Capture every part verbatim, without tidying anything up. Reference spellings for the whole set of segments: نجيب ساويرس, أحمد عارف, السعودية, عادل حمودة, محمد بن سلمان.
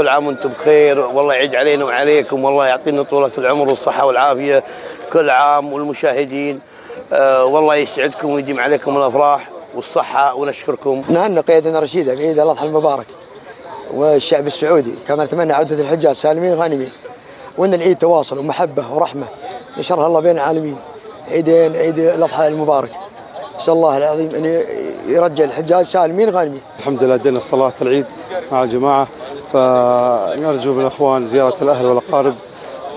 كل عام وانتم بخير، والله يعيد علينا وعليكم، والله يعطينا طولة العمر والصحة والعافية كل عام، والمشاهدين آه والله يسعدكم ويديم عليكم الأفراح والصحة، ونشكركم. نهنئ قيادنا رشيدا بعيد الأضحى المبارك والشعب السعودي، كما نتمنى عودة الحجاج سالمين غانمين، وان العيد تواصل ومحبة ورحمة يشرها الله بين العالمين. عيدين، عيد الأضحى المبارك، نسأل الله العظيم أن يرجع الحجاج سالمين غانمين. الحمد لله أدينا صلاة العيد مع الجماعة، فنرجو من الأخوان زيارة الأهل والأقارب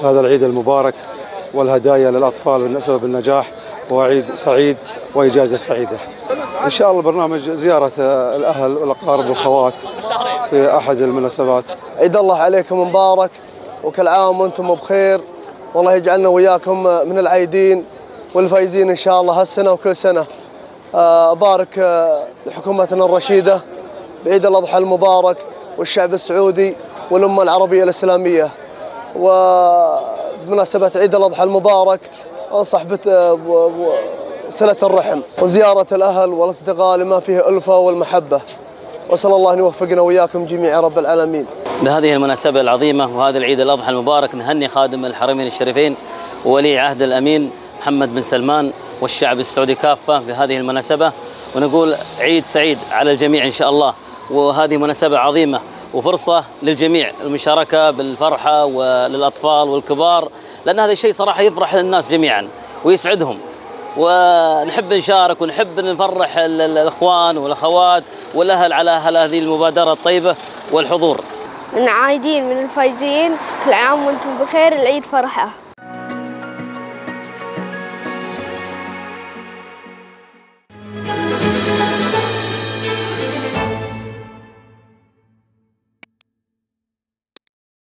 هذا العيد المبارك، والهدايا للأطفال والنسبة بالنجاح، وعيد سعيد وإجازة سعيدة. إن شاء الله برنامج زيارة الأهل والأقارب والخوات في أحد المناسبات. عيد الله عليكم مبارك، وكل عام وأنتم بخير، والله يجعلنا وياكم من العايدين والفايزين إن شاء الله هالسنة وكل سنة. أبارك لحكومتنا الرشيدة بعيد الأضحى المبارك والشعب السعودي والأمة العربية الإسلامية، وبمناسبة عيد الأضحى المبارك أنصح بصلة الرحم وزيارة الأهل والأصدقاء لما فيه ألفة والمحبة، وأسأل الله أن يوفقنا وإياكم جميعا رب العالمين. بهذه المناسبة العظيمة وهذا العيد الأضحى المبارك نهني خادم الحرمين الشريفين ولي عهد الأمين محمد بن سلمان والشعب السعودي كافة بهذه المناسبة، ونقول عيد سعيد على الجميع إن شاء الله. وهذه مناسبة عظيمة وفرصة للجميع المشاركة بالفرحة وللأطفال والكبار، لأن هذا الشيء صراحة يفرح للناس جميعا ويسعدهم، ونحب نشارك ونحب نفرح الأخوان والأخوات والأهل على هذه المبادرة الطيبة والحضور. من عايدين من الفايزين، كل عام وانتم بخير، العيد فرحة.